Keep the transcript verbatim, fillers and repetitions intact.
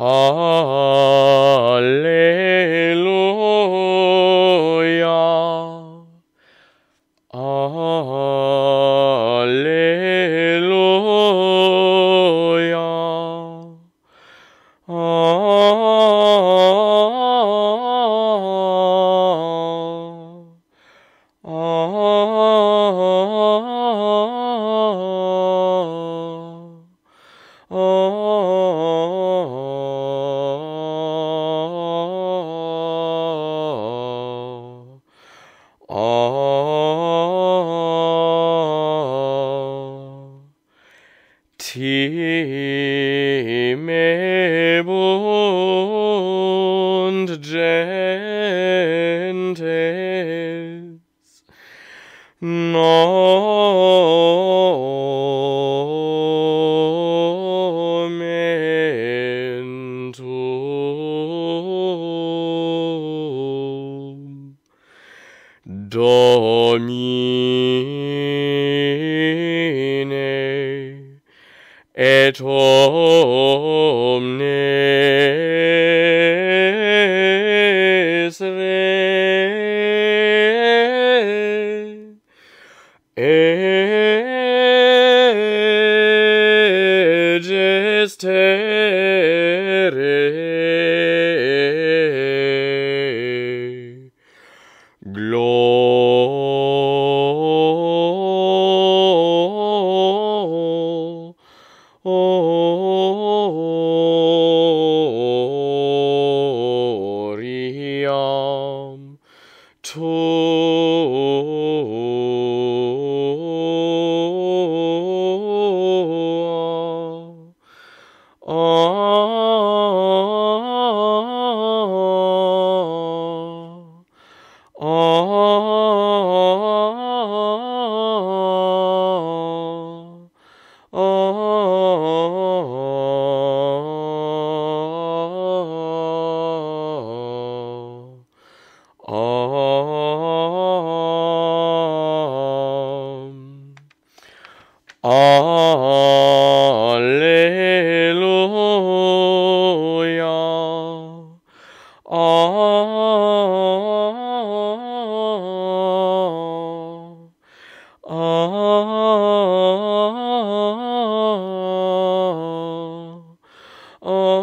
할렐루야, 할렐루야, Und Gentiles, nomen tuum Domine et omnes re et gestere Alleluia, ah, ah, ah, ah.